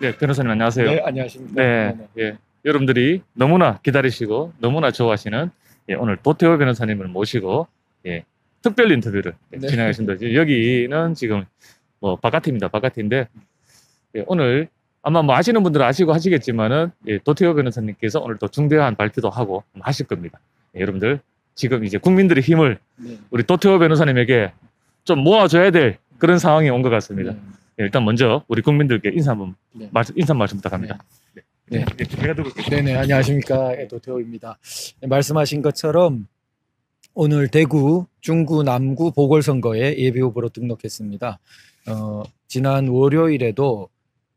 네, 변호사님 안녕하세요. 네, 안녕하십니까. 네, 예, 여러분들이 너무나 기다리시고 너무나 좋아하시는 예, 오늘 도태우 변호사님을 모시고 예, 특별 인터뷰를 네. 진행하겠습니다. 여기는 지금 뭐 바깥입니다. 바깥인데 예, 오늘 아마 뭐 아시는 분들은 아시고 하시겠지만은 예, 도태우 변호사님께서 오늘 또 중대한 발표도 하고 하실 겁니다. 예, 여러분들 지금 이제 국민들의 힘을 네. 우리 도태우 변호사님에게 좀 모아줘야 될 그런 상황이 온 것 같습니다. 네. 예, 일단 먼저 우리 국민들께 인사 한번 네. 인사 말씀 부탁합니다. 네. 네. 네. 네, 안녕하십니까. 도태우입니다. 네, 말씀하신 것처럼 오늘 대구, 중구, 남구 보궐선거에 예비후보로 등록했습니다. 지난 월요일에도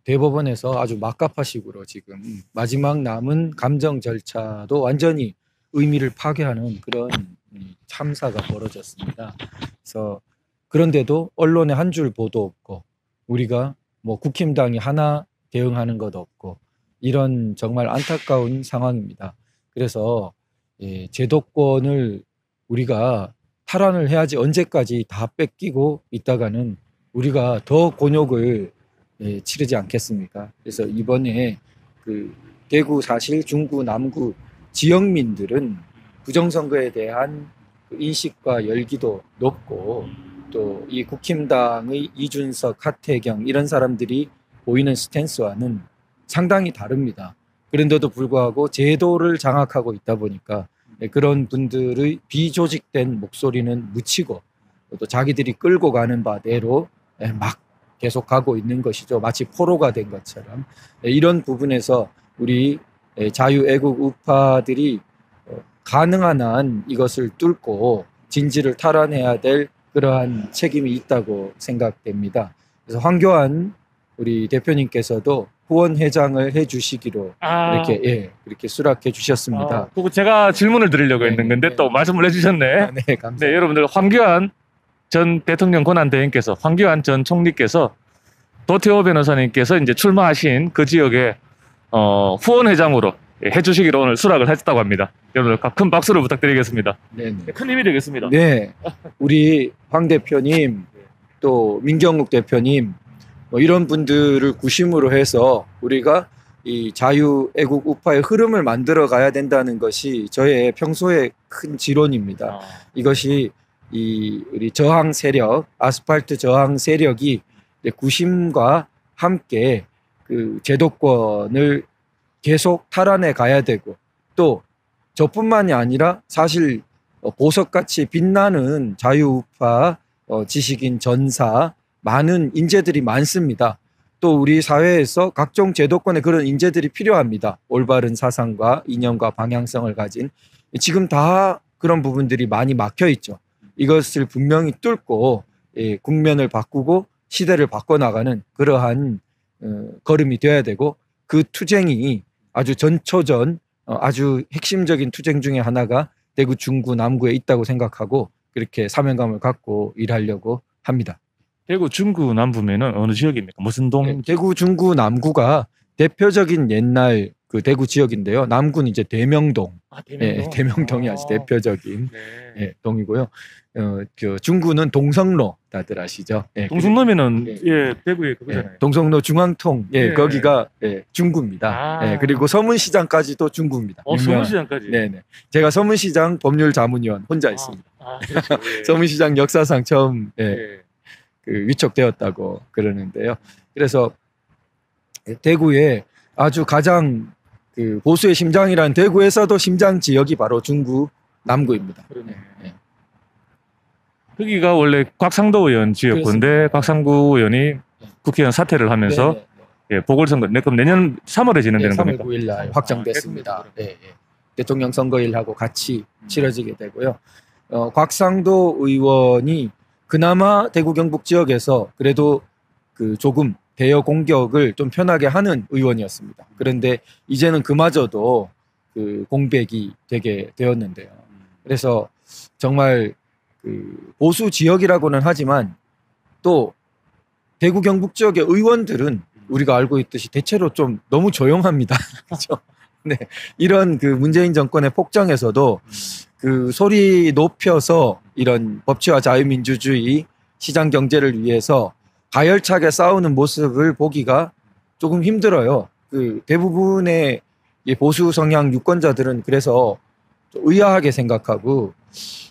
대법원에서 아주 막가파식으로 지금 마지막 남은 감정 절차도 완전히 의미를 파괴하는 그런 참사가 벌어졌습니다. 그래서 그런데도 언론에 한 줄 보도 없고 우리가 뭐 국힘당이 하나 대응하는 것도 없고 이런 정말 안타까운 상황입니다. 그래서 예, 제도권을 우리가 탈환을 해야지 언제까지 다 뺏기고 있다가는 우리가 더 곤욕을 예, 치르지 않겠습니까? 그래서 이번에 그 대구 사실 중구 남구 지역민들은 부정선거에 대한 인식과 열기도 높고 또 이 국힘당의 이준석, 하태경 이런 사람들이 보이는 스탠스와는 상당히 다릅니다. 그런데도 불구하고 제도를 장악하고 있다 보니까 그런 분들의 비조직된 목소리는 묻히고 또 자기들이 끌고 가는 바대로 막 계속 가고 있는 것이죠. 마치 포로가 된 것처럼. 이런 부분에서 우리 자유애국 우파들이 가능한 한 이것을 뚫고 진지를 탈환해야 될 그러한 책임이 있다고 생각됩니다. 그래서 황교안 우리 대표님께서도 후원회장을 해주시기로 이렇게 예, 그렇게 수락해 주셨습니다. 그리고 제가 질문을 드리려고 네, 했는 건데 네. 또 말씀을 해주셨네. 아, 네, 감사합니다. 네, 여러분들 황교안 전 대통령 권한대행께서 황교안 전 총리께서 도태우 변호사님께서 이제 출마하신 그 지역에 후원회장으로 해주시기로 오늘 수락을 했다고 합니다. 여러분 큰 박수를 부탁드리겠습니다. 네네. 큰 힘이 되겠습니다. 네, 우리 황 대표님 또 민경욱 대표님 뭐 이런 분들을 구심으로 해서 우리가 이 자유애국 우파의 흐름을 만들어 가야 된다는 것이 저의 평소의 큰 지론입니다. 이것이 이 우리 저항 세력, 아스팔트 저항 세력이 구심과 함께 그 제도권을 계속 탈환해 가야 되고 또 저뿐만이 아니라 사실 보석같이 빛나는 자유우파 지식인 전사 많은 인재들이 많습니다. 또 우리 사회에서 각종 제도권에 그런 인재들이 필요합니다. 올바른 사상과 이념과 방향성을 가진 지금 다 그런 부분들이 많이 막혀 있죠. 이것을 분명히 뚫고 예, 국면을 바꾸고 시대를 바꿔나가는 그러한 걸음이 되어야 되고 그 투쟁이 아주 전초전 아주 핵심적인 투쟁 중에 하나가 대구 중구 남구에 있다고 생각하고 그렇게 사명감을 갖고 일하려고 합니다. 대구 중구 남구면은 어느 지역입니까? 무슨 동? 네, 대구 중구 남구가 대표적인 옛날 그 대구 지역인데요. 남구는 이제 대명동, 아, 대명동? 예, 대명동이 아주 대표적인 네. 예, 동이고요. 그 중구는 동성로 다들 아시죠? 예, 동성로면은 예, 대구에 그거잖아요. 예, 동성로 중앙통 예, 예. 거기가 예, 중구입니다. 아. 예, 그리고 서문시장까지도 중구입니다. 서문시장까지? 네네. 제가 서문시장 법률자문위원 혼자 있습니다. 예. 서문시장 역사상 처음 예, 예. 그 위촉되었다고 그러는데요. 그래서 대구에 아주 가장 그 보수의 심장이란 대구에서도 심장 지역이 바로 중구 남구입니다. 그러네. 네. 여기가 원래 곽상도 의원 지역구인데 곽상도 의원이 국회의원 사퇴를 하면서 네, 네, 네. 예, 보궐선거 그럼 내년 3월에 진행되는 네, 3월 9일 날 확정됐습니다. 네, 네. 대통령 선거일하고 같이 치러지게 되고요. 곽상도 의원이 그나마 대구 경북 지역에서 그래도 그 조금 대여 공격을 좀 편하게 하는 의원이었습니다. 그런데 이제는 그마저도 그 공백이 되게 되었는데요. 그래서 정말 그 보수 지역이라고는 하지만 또 대구 경북 지역의 의원들은 우리가 알고 있듯이 대체로 좀 너무 조용합니다. 그렇죠? 네. 이런 그 문재인 정권의 폭정에서도 그 소리 높여서 이런 법치와 자유민주주의 시장 경제를 위해서 가열차게 싸우는 모습을 보기가 조금 힘들어요. 그 대부분의 보수 성향 유권자들은 그래서 의아하게 생각하고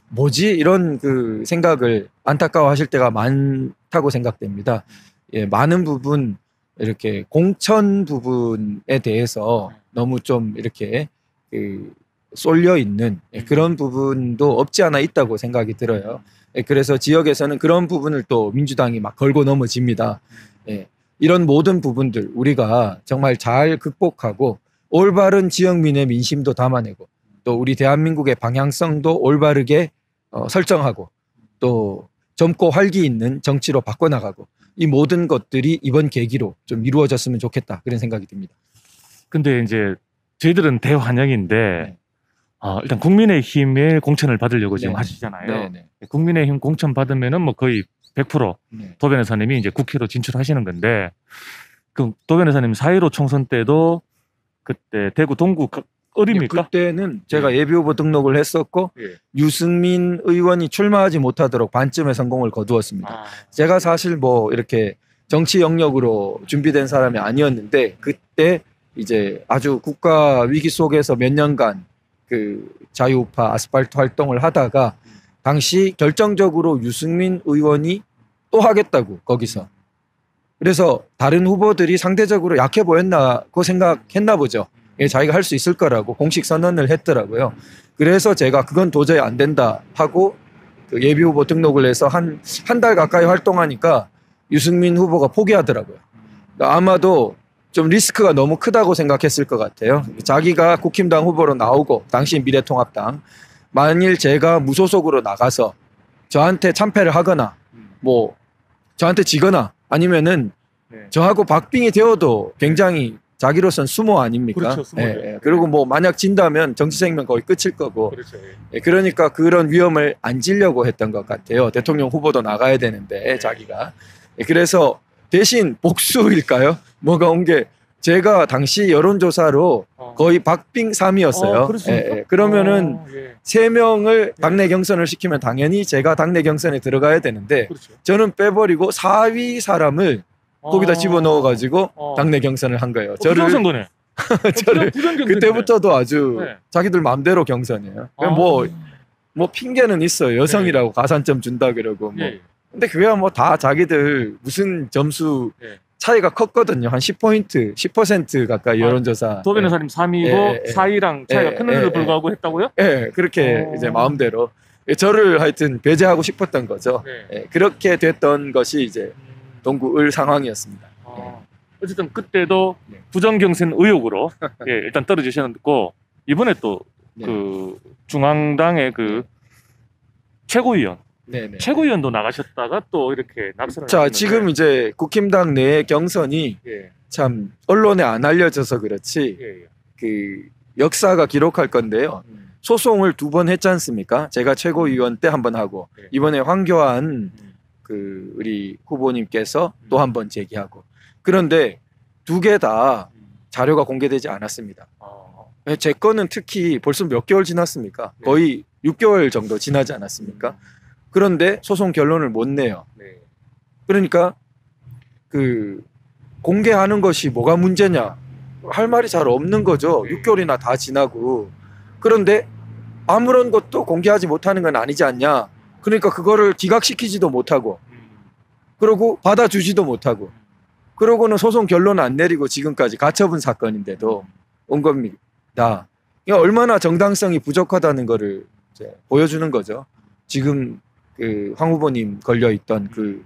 뭐지? 이런 그 생각을 안타까워하실 때가 많다고 생각됩니다. 예, 많은 부분 이렇게 공천 부분에 대해서 너무 좀 이렇게 그 쏠려 있는 그런 부분도 없지 않아 있다고 생각이 들어요. 그래서 지역에서는 그런 부분을 또 민주당이 막 걸고 넘어집니다. 예, 이런 모든 부분들 우리가 정말 잘 극복하고 올바른 지역민의 민심도 담아내고 또 우리 대한민국의 방향성도 올바르게 설정하고 또 젊고 활기 있는 정치로 바꿔나가고 이 모든 것들이 이번 계기로 좀 이루어졌으면 좋겠다 그런 생각이 듭니다. 근데 이제 저희들은 대환영인데 네. 일단 국민의힘의 공천을 받으려고 네. 지금 하시잖아요. 네, 네. 국민의힘 공천 받으면은 뭐 거의 100% 네. 도변 의사님이 이제 국회로 진출하시는 건데 그 도변 의사님 4.15 총선 때도 그때 대구 동구 어딥니까? 그때는 제가 예비후보 등록을 했었고 예. 유승민 의원이 출마하지 못하도록 반쯤의 성공을 거두었습니다. 제가 사실 뭐 이렇게 정치 영역으로 준비된 사람이 아니었는데 그때 이제 아주 국가 위기 속에서 몇 년간 그 자유우파 아스팔트 활동을 하다가 당시 결정적으로 유승민 의원이 또 하겠다고 거기서 그래서 다른 후보들이 상대적으로 약해 보였나고 생각했나 보죠. 예, 자기가 할 수 있을 거라고 공식 선언을 했더라고요. 그래서 제가 그건 도저히 안 된다 하고 그 예비후보 등록을 해서 한 달 가까이 활동하니까 유승민 후보가 포기하더라고요. 그러니까 아마도 좀 리스크가 너무 크다고 생각했을 것 같아요. 자기가 국힘당 후보로 나오고 당시 미래통합당 만일 제가 무소속으로 나가서 저한테 참패를 하거나 뭐 저한테 지거나 아니면은 저하고 박빙이 되어도 굉장히 자기로선 수모 아닙니까? 그렇죠, 수모. 예, 예. 그리고 뭐 만약 진다면 정치 생명 거의 끝일 거고. 그렇죠, 예. 예, 그러니까 그런 위험을 안 지려고 했던 것 같아요. 대통령 후보도 나가야 되는데 예. 자기가. 예, 그래서 대신 복수일까요? 뭐가 온 게 제가 당시 여론조사로 거의 박빙 3위였어요. 예, 예. 그러면은 세 명을 당내 경선을 시키면 당연히 제가 당내 경선에 들어가야 되는데 그렇죠. 저는 빼버리고 4위 사람을 거기다 집어넣어가지고 당내 경선을 한 거예요. 부정선거네. 저를 그때부터도 아주 네. 자기들 마음대로 경선이에요. 뭐 핑계는 있어요. 여성이라고 네. 가산점 준다 그러고. 뭐. 네. 근데 그게 뭐 다 자기들 무슨 점수 네. 차이가 컸거든요. 한 10포인트, 10% 가까이 여론조사. 도변 의사님 3위고 4위랑 차이가 큰데도 불구하고 했다고요? 네. 그렇게 이제 마음대로. 저를 하여튼 배제하고 싶었던 거죠. 네. 예, 그렇게 됐던 것이 이제 동구을 상황이었습니다. 어쨌든 그때도 네. 부정경선 의혹으로 예, 일단 떨어지셨고 이번에 또 그 네. 중앙당의 그 최고위원 네네. 최고위원도 나가셨다가 또 이렇게 낙선을 자 지금 이제 국힘당 내 경선이 예. 참 언론에 안 알려져서 그렇지 예. 그 역사가 기록할 건데요. 소송을 두 번 했지 않습니까? 제가 최고위원 때 한 번 하고 예. 이번에 황교안 그 우리 후보님께서 또 한 번 제기하고 그런데 두 개 다 자료가 공개되지 않았습니다. 제 거는 특히 벌써 몇 개월 지났습니까? 네. 거의 6개월 정도 지나지 않았습니까? 그런데 소송 결론을 못 내요. 네. 그러니까 그 공개하는 것이 뭐가 문제냐 할 말이 잘 없는 거죠. 네. 6개월이나 다 지나고 그런데 아무런 것도 공개하지 못하는 건 아니지 않냐. 그러니까 그거를 기각시키지도 못하고 그러고 받아주지도 못하고 그러고는 소송 결론 안 내리고 지금까지 가처분 사건인데도 온 겁니다. 그러니까 얼마나 정당성이 부족하다는 거를 이제 보여주는 거죠. 지금 그 황 후보님 걸려있던 그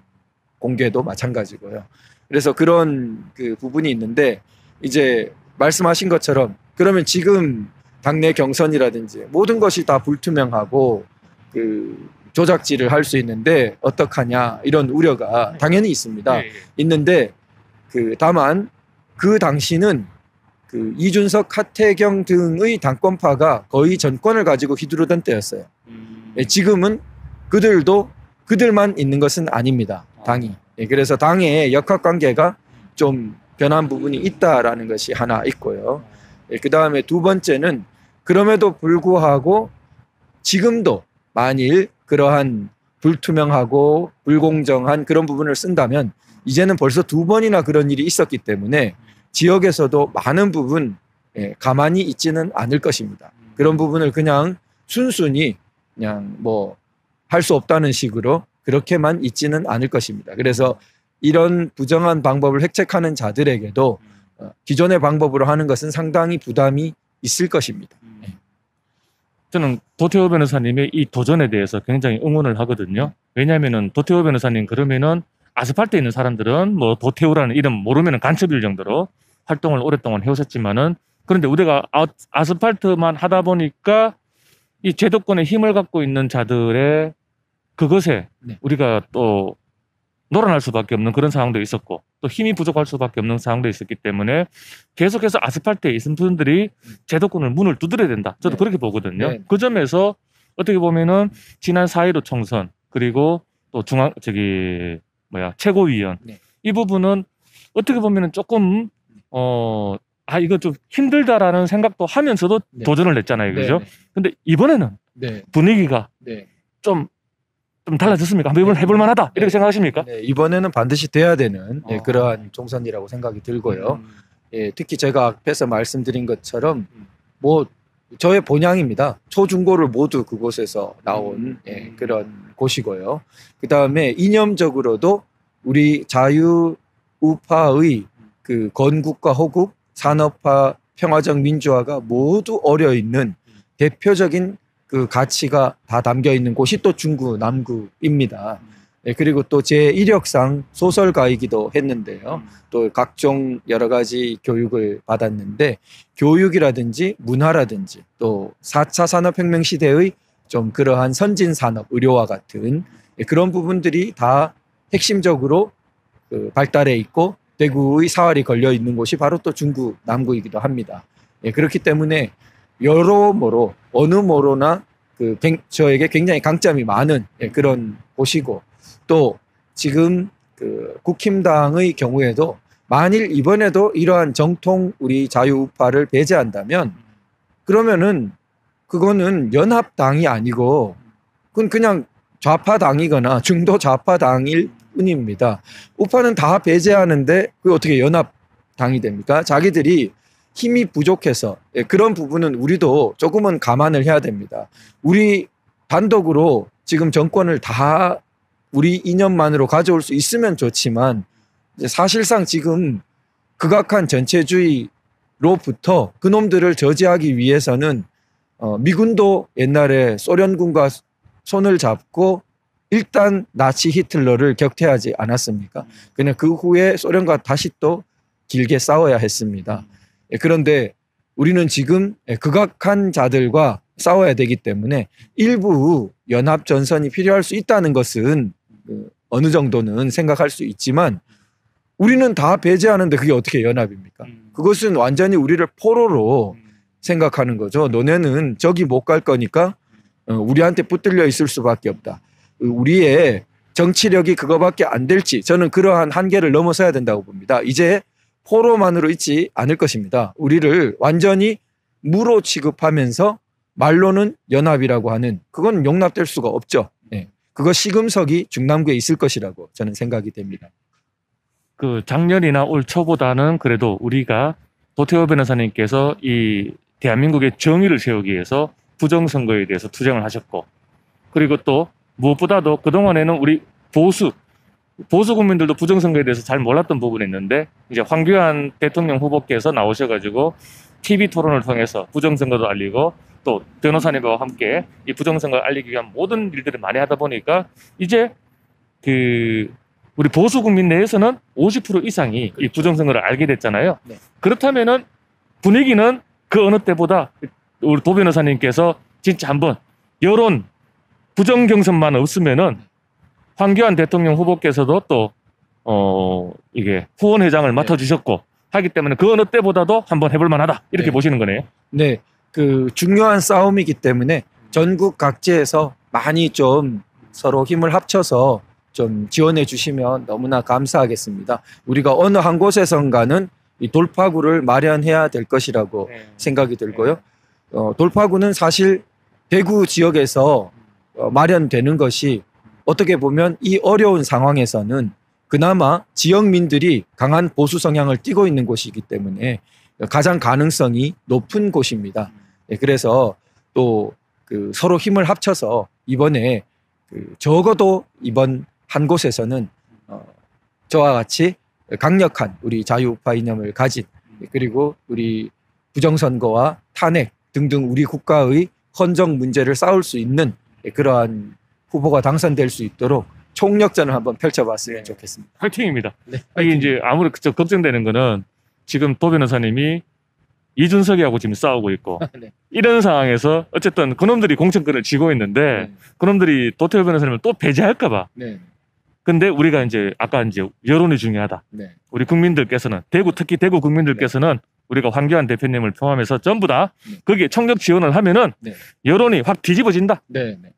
공개도 마찬가지고요. 그래서 그런 그 부분이 있는데 이제 말씀하신 것처럼 그러면 지금 당내 경선이라든지 모든 것이 다 불투명하고 그 조작질을 할 수 있는데 어떡하냐 이런 우려가 당연히 있습니다. 네, 네. 있는데 그 다만 그 당시는 그 이준석, 하태경 등의 당권파가 거의 전권을 가지고 휘두르던 때였어요. 예, 지금은 그들만 있는 것은 아닙니다. 당이. 예, 그래서 당의 역학관계가 좀 변한 부분이 있다라는 것이 하나 있고요. 예, 그 다음에 두 번째는 그럼에도 불구하고 지금도 만일 그러한 불투명하고 불공정한 그런 부분을 쓴다면 이제는 벌써 두 번이나 그런 일이 있었기 때문에 지역에서도 많은 부분 가만히 있지는 않을 것입니다. 그런 부분을 그냥 순순히 그냥 뭐 할 수 없다는 식으로 그렇게만 있지는 않을 것입니다. 그래서 이런 부정한 방법을 획책하는 자들에게도 기존의 방법으로 하는 것은 상당히 부담이 있을 것입니다. 저는 도태우 변호사님의 이 도전에 대해서 굉장히 응원을 하거든요. 왜냐하면은 도태우 변호사님 그러면은 아스팔트에 있는 사람들은 뭐 도태우라는 이름 모르면은 간첩일 정도로 활동을 오랫동안 해오셨지만은 그런데 우리가 아스팔트만 하다 보니까 이 제도권의 힘을 갖고 있는 자들의 그것에 우리가 또 놀아날 수밖에 없는 그런 상황도 있었고 또 힘이 부족할 수밖에 없는 상황도 있었기 때문에 계속해서 아스팔트에 있는 분들이 제도권을 문을 두드려야 된다. 저도 그렇게 보거든요. 그 점에서 어떻게 보면은 지난 4.15 총선 그리고 또 최고위원 이 부분은 어떻게 보면은 조금 이거 좀 힘들다라는 생각도 하면서도 도전을 냈잖아요. 그죠? 근데 이번에는 분위기가 좀 달라졌습니까? 한번 해볼만하다 이렇게 생각하십니까? 이번에는 반드시 돼야 되는 그러한 총선이라고 생각이 들고요. 특히 제가 앞에서 말씀드린 것처럼 뭐 저의 본향입니다. 초중고를 모두 그곳에서 나온 그런 곳이고요. 그다음에 이념적으로도 우리 자유우파의 그 건국과 호국, 산업화, 평화적 민주화가 모두 어려있는 대표적인 그 가치가 다 담겨있는 곳이 또 중구, 남구입니다. 그리고 또 제 이력상 소설가이기도 했는데요. 또 각종 여러 가지 교육을 받았는데 교육이라든지 문화라든지 또 4차 산업혁명 시대의 좀 그러한 선진산업, 의료와 같은 그런 부분들이 다 핵심적으로 그 발달해 있고 대구의 사활이 걸려 있는 곳이 바로 또 중구, 남구이기도 합니다. 그렇기 때문에 여러모로 어느 모로나 그 저에게 굉장히 강점이 많은 그런 곳이고 또 지금 그 국힘당의 경우에도 만일 이번에도 이러한 정통 우리 자유우파를 배제한다면 그러면은 그거는 연합당이 아니고 그건 그냥 좌파당이거나 중도 좌파당일 뿐입니다. 우파는 다 배제하는데 그게 어떻게 연합당이 됩니까? 자기들이 힘이 부족해서 그런 부분은 우리도 조금은 감안을 해야 됩니다. 우리 단독으로 지금 정권을 다 우리 이념만으로 가져올 수 있으면 좋지만 사실상 지금 극악한 전체주의로부터 그놈들을 저지하기 위해서는 미군도 옛날에 소련군과 손을 잡고 일단 나치 히틀러를 격퇴하지 않았습니까? 그냥 그 후에 소련과 다시 또 길게 싸워야 했습니다. 그런데 우리는 지금 극악한 자들과 싸워야 되기 때문에 일부 연합전선이 필요할 수 있다는 것은 어느 정도는 생각할 수 있지만 우리는 다 배제하는데 그게 어떻게 연합입니까? 그것은 완전히 우리를 포로로 생각하는 거죠. 너네는 저기 못 갈 거니까 우리한테 붙들려 있을 수밖에 없다. 우리의 정치력이 그거밖에 안 될지 저는 그러한 한계를 넘어서야 된다고 봅니다. 이제 포로만으로 있지 않을 것입니다. 우리를 완전히 무로 취급하면서 말로는 연합이라고 하는 그건 용납될 수가 없죠. 그거 시금석이 중남구에 있을 것이라고 저는 생각이 됩니다. 그 작년이나 올 초보다는 그래도 우리가 도태우 변호사님께서 이 대한민국의 정의를 세우기 위해서 부정선거에 대해서 투쟁을 하셨고 그리고 또 무엇보다도 그동안에는 우리 보수 국민들도 부정선거에 대해서 잘 몰랐던 부분이 있는데 이제 황교안 대통령 후보께서 나오셔가지고 TV 토론을 통해서 부정선거도 알리고 또 변호사님과 함께 이 부정선거를 알리기 위한 모든 일들을 많이 하다 보니까 이제 그 우리 보수 국민 내에서는 50% 이상이 이 부정선거를 알게 됐잖아요. 그렇다면은 분위기는 그 어느 때보다 우리 도 변호사님께서 진짜 한번 여론 부정 경선만 없으면은 황교안 대통령 후보께서도 또 이게 후원회장을 맡아주셨고 하기 때문에 그 어느 때보다도 한번 해볼 만하다 이렇게 보시는 거네요. 네, 그 중요한 싸움이기 때문에 전국 각지에서 많이 좀 서로 힘을 합쳐서 좀 지원해 주시면 너무나 감사하겠습니다. 우리가 어느 한 곳에선가는 이 돌파구를 마련해야 될 것이라고 생각이 들고요. 돌파구는 사실 대구 지역에서 마련되는 것이 어떻게 보면 이 어려운 상황에서는 그나마 지역민들이 강한 보수 성향을 띠고 있는 곳이기 때문에 가장 가능성이 높은 곳입니다. 그래서 또 그 서로 힘을 합쳐서 이번에 그 적어도 이번 한 곳에서는 저와 같이 강력한 우리 자유우파 이념을 가진 그리고 우리 부정선거와 탄핵 등등 우리 국가의 헌정 문제를 싸울 수 있는 그러한 후보가 당선될 수 있도록 총력전을 한번 펼쳐봤으면 좋겠습니다. 화이팅입니다. 네, 화이팅. 이게 이제 아무래도 걱정되는 거는 지금 도 변호사님이 이준석이하고 지금 싸우고 있고 네. 이런 상황에서 어쨌든 그놈들이 공천권을 쥐고 있는데 그놈들이 도태우 변호사님을 또 배제할까 봐. 네. 근데 우리가 이제 아까 이제 여론이 중요하다. 네. 우리 국민들께서는 대구 특히 대구 국민들께서는 우리가 황교안 대표님을 포함해서 전부 다 거기에 총력 지원을 하면은 여론이 확 뒤집어진다.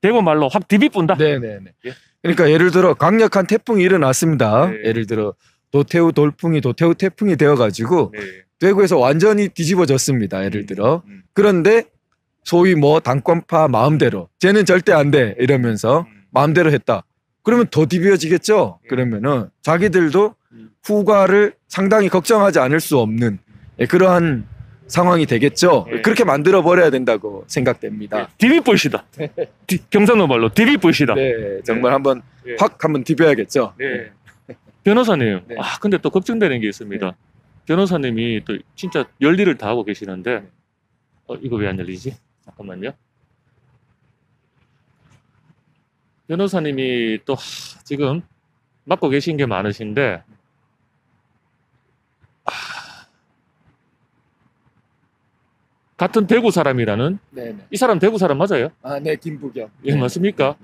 대구 말로 확 뒤비뿐다. 그러니까 예를 들어 강력한 태풍이 일어났습니다. 예를 들어 도태우 돌풍이 도태우 태풍이 되어가지고 대구에서 완전히 뒤집어졌습니다. 예를 들어 그런데 소위 뭐 당권파 마음대로 쟤는 절대 안 돼 이러면서 마음대로 했다. 그러면 더 뒤집어지겠죠. 그러면은 자기들도 후과를 상당히 걱정하지 않을 수 없는 그러한 상황이 되겠죠. 그렇게 만들어 버려야 된다고 생각됩니다. 디비뿔시다. 경상도 말로 디비뿔시다. 네, 정말 한번 확 한번 디벼야겠죠. 변호사님, 아 근데 또 걱정되는 게 있습니다. 변호사님이 또 진짜 열일을 다 하고 계시는데, 이거 왜 안 열리지? 잠깐만요. 변호사님이 또 지금 맡고 계신 게 많으신데, 같은 대구 사람이라는 이 사람 대구 사람 맞아요? 아, 네, 김부겸. 예, 맞습니까?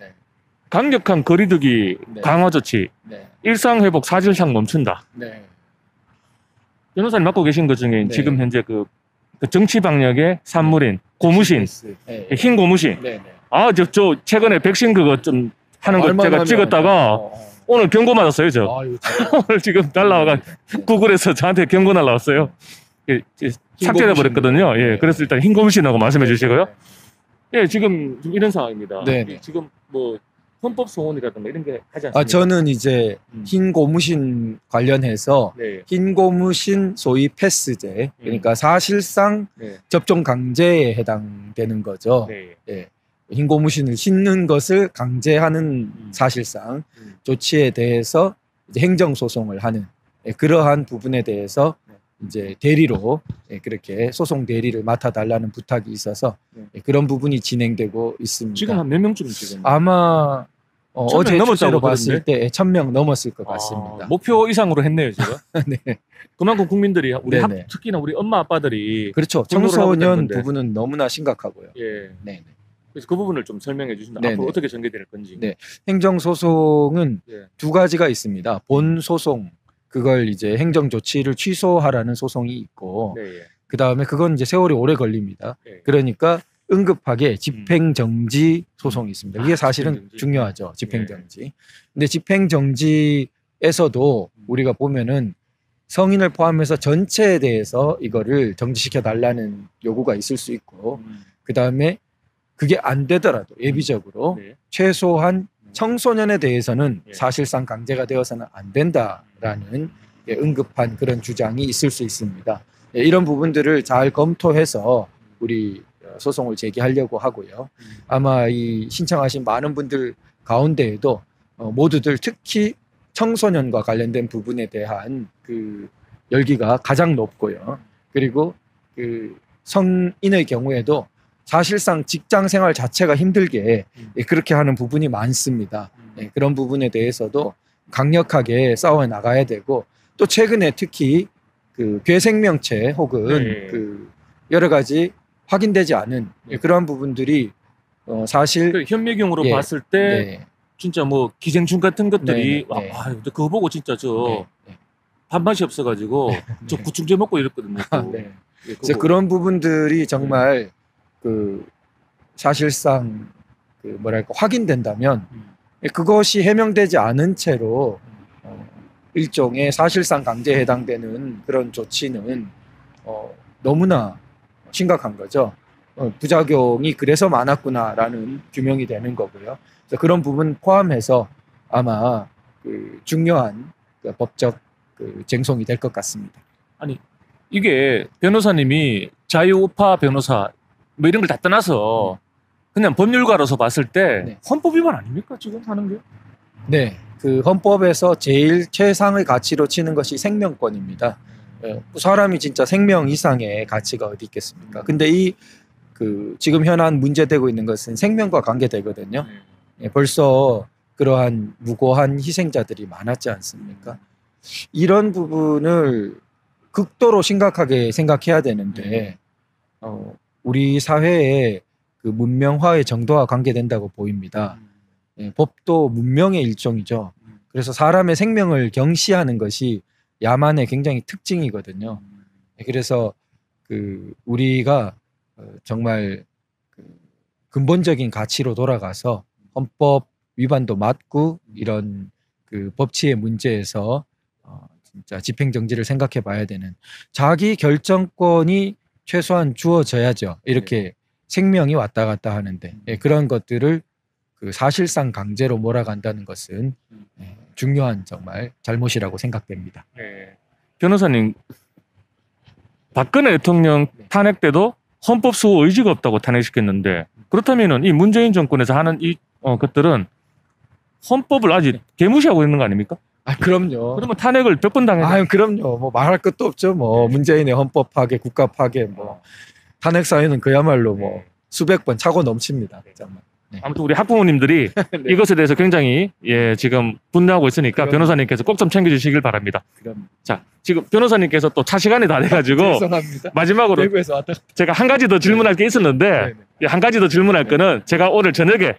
강력한 거리두기 강화 조치, 일상 회복 사실상 멈춘다. 변호사님 맡고 계신 것 중에 지금 현재 그 정치 방역의 산물인 고무신, 흰 고무신. 아, 저 최근에 백신 그거 좀 하는 거 제가 찍었다가 오늘 경고 맞았어요, 저. 오늘 지금 날라와가 구글에서 저한테 경고 날라왔어요. 삭제돼 버렸거든요. 그래서 일단 흰 고무신이라고 말씀해 주시고요. 지금 이런 상황입니다. 지금 뭐 헌법 소원이라든가 이런 게 하지 않습니까? 아, 저는 이제 흰 고무신 관련해서 흰 고무신 소위 패스제 그러니까 사실상 접종 강제에 해당되는 거죠. 흰 고무신을 신는 것을 강제하는 사실상 조치에 대해서 이제 행정소송을 하는 그러한 부분에 대해서 이제 대리로 그렇게 소송 대리를 맡아달라는 부탁이 있어서 그런 부분이 진행되고 있습니다. 지금 한 몇 명쯤 지금? 아마 어제 추세로 봤을 때 1000명 넘었을 것 같습니다. 목표 이상으로 했네요, 지금. 그만큼 국민들이 우리 특히나 우리 엄마 아빠들이 그렇죠. 청소년 부분은 너무나 심각하고요. 그래서 그 부분을 좀 설명해 주신다. 앞으로 어떻게 전개될 건지. 행정 소송은 두 가지가 있습니다. 본 소송 그걸 이제 행정 조치를 취소하라는 소송이 있고 그 다음에 그건 이제 세월이 오래 걸립니다. 그러니까 응급하게 집행정지 소송이 있습니다. 이게 사실은 중요하죠. 집행정지. 근데 집행정지에서도 우리가 보면은 성인을 포함해서 전체에 대해서 이거를 정지시켜 달라는 요구가 있을 수 있고 그 다음에 그게 안 되더라도 예비적으로 최소한 청소년에 대해서는 사실상 강제가 되어서는 안 된다라는 응급한 그런 주장이 있을 수 있습니다. 이런 부분들을 잘 검토해서 우리 소송을 제기하려고 하고요. 아마 이 신청하신 많은 분들 가운데에도 모두들 특히 청소년과 관련된 부분에 대한 그 열기가 가장 높고요. 그리고 그 성인의 경우에도 사실상 직장 생활 자체가 힘들게 그렇게 하는 부분이 많습니다. 그런 부분에 대해서도 강력하게 싸워나가야 되고 또 최근에 특히 그 괴생명체 혹은 그 여러 가지 확인되지 않은 그러한 부분들이 사실 그 현미경으로 봤을 때 진짜 뭐 기생충 같은 것들이 그거 보고 진짜 저 밥맛이 없어가지고 저 구충제 먹고 이랬거든요. 그런 부분들이 정말 그 사실상 그 뭐랄까 확인된다면 그것이 해명되지 않은 채로 일종의 사실상 강제에 해당되는 그런 조치는 너무나 심각한 거죠. 부작용이 그래서 많았구나라는 규명이 되는 거고요. 그래서 그런 부분 포함해서 아마 그 중요한 법적 그 쟁송이 될 것 같습니다. 아니 이게 변호사님이 자유우파 변호사 뭐 이런 걸 다 떠나서 그냥 법률가로서 봤을 때 네. 헌법 위반 아닙니까 지금 하는 게? 네, 그 헌법에서 제일 최상의 가치로 치는 것이 생명권입니다. 사람이 진짜 생명 이상의 가치가 어디 있겠습니까? 근데 이 그 지금 현안 문제되고 있는 것은 생명과 관계되거든요. 예, 벌써 그러한 무고한 희생자들이 많았지 않습니까? 이런 부분을 극도로 심각하게 생각해야 되는데 우리 사회의 그 문명화의 정도와 관계된다고 보입니다. 예, 법도 문명의 일종이죠. 그래서 사람의 생명을 경시하는 것이 야만의 굉장히 특징이거든요. 그래서 그 우리가 정말 그 근본적인 가치로 돌아가서 헌법 위반도 맞고 이런 그 법치의 문제에서 진짜 집행정지를 생각해 봐야 되는 자기 결정권이 최소한 주어져야죠. 이렇게 네. 생명이 왔다 갔다 하는데 네, 그런 것들을 그 사실상 강제로 몰아간다는 것은 중요한 정말 잘못이라고 생각됩니다. 네. 변호사님, 박근혜 대통령 탄핵 때도 헌법 수호 의지가 없다고 탄핵시켰는데 그렇다면 이 문재인 정권에서 하는 이 것들은 헌법을 아직 네. 개무시하고 있는 거 아닙니까? 아 그럼요. 그러면 탄핵을 100번 당했죠. 아 그럼요. 뭐 말할 것도 없죠. 뭐 네. 문재인의 헌법 파괴, 국가 파괴, 뭐 탄핵 사유는 그야말로 네. 뭐 수백 번 차고 넘칩니다. 네. 정말. 네. 아무튼 우리 학부모님들이 네. 이것에 대해서 굉장히 예, 지금 분노하고 있으니까 그럼, 변호사님께서 꼭 좀 챙겨주시길 바랍니다. 그럼. 자, 지금 변호사님께서 또 차 시간이 다 돼가지고 죄송합니다. 마지막으로 제가 한 가지 더 질문할 게 있었는데 예, 한 가지 더 질문할 거는 제가 오늘 저녁에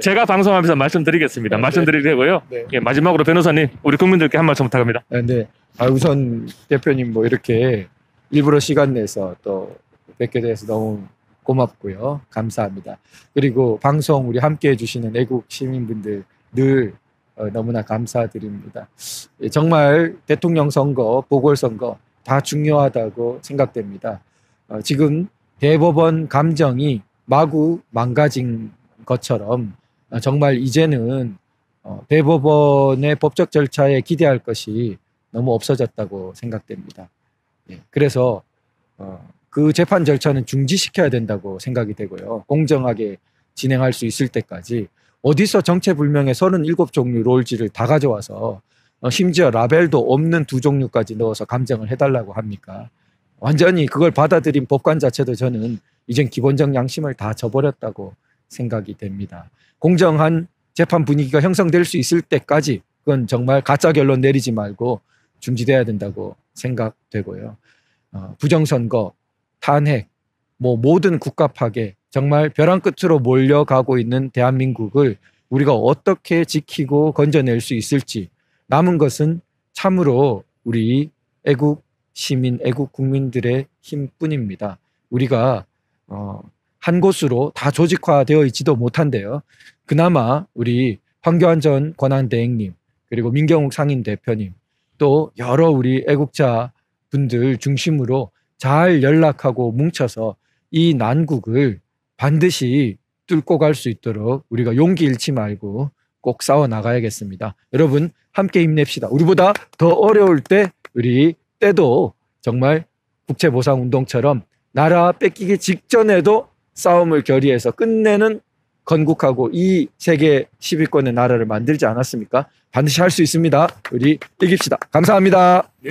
제가 방송하면서 말씀드리겠습니다. 말씀드리려고요. 예, 마지막으로 변호사님 우리 국민들께 한 말씀 부탁합니다. 네. 아, 우선 대표님 뭐 이렇게 일부러 시간 내서 또 뵙게 돼서 너무 고맙고요. 감사합니다. 그리고 방송 우리 함께해 주시는 애국 시민분들 늘 너무나 감사드립니다. 정말 대통령 선거, 보궐선거 다 중요하다고 생각됩니다. 지금 대법원 감정이 마구 망가진 것처럼 정말 이제는 대법원의 법적 절차에 기대할 것이 너무 없어졌다고 생각됩니다. 그래서 그 재판 절차는 중지시켜야 된다고 생각이 되고요. 공정하게 진행할 수 있을 때까지 어디서 정체불명의 37종류 롤지를 다 가져와서 심지어 라벨도 없는 2종류까지 넣어서 감정을 해달라고 합니까? 완전히 그걸 받아들인 법관 자체도 저는 이젠 기본적 양심을 다 저버렸다고 생각이 됩니다. 공정한 재판 분위기가 형성될 수 있을 때까지 그건 정말 가짜 결론 내리지 말고 중지돼야 된다고 생각되고요. 부정선거 탄핵, 뭐 모든 국가 파괴, 정말 벼랑 끝으로 몰려가고 있는 대한민국을 우리가 어떻게 지키고 건져낼 수 있을지 남은 것은 참으로 우리 애국 시민, 애국 국민들의 힘뿐입니다. 우리가 한 곳으로 다 조직화되어 있지도 못한데요. 그나마 우리 황교안 전 권한대행님, 그리고 민경욱 상임대표님, 또 여러 우리 애국자 분들 중심으로 잘 연락하고 뭉쳐서 이 난국을 반드시 뚫고 갈 수 있도록 우리가 용기 잃지 말고 꼭 싸워 나가야겠습니다. 여러분 함께 힘냅시다. 우리보다 더 어려울 때 우리 때도 정말 국채보상운동처럼 나라 뺏기기 직전에도 싸움을 결의해서 끝내는 건국하고 이 세계 10위권의 나라를 만들지 않았습니까? 반드시 할 수 있습니다. 우리 이깁시다. 감사합니다. 네.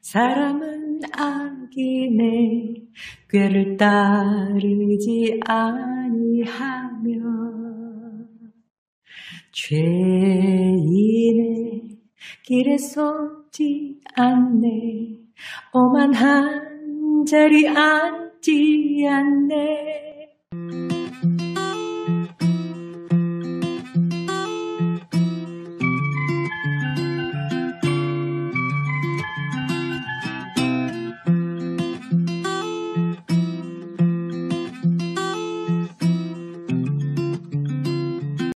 사람은 악이네 꾀를 따르지 아니하며 죄인의 길에 섰지 않네 오만한 자리 앉지 않네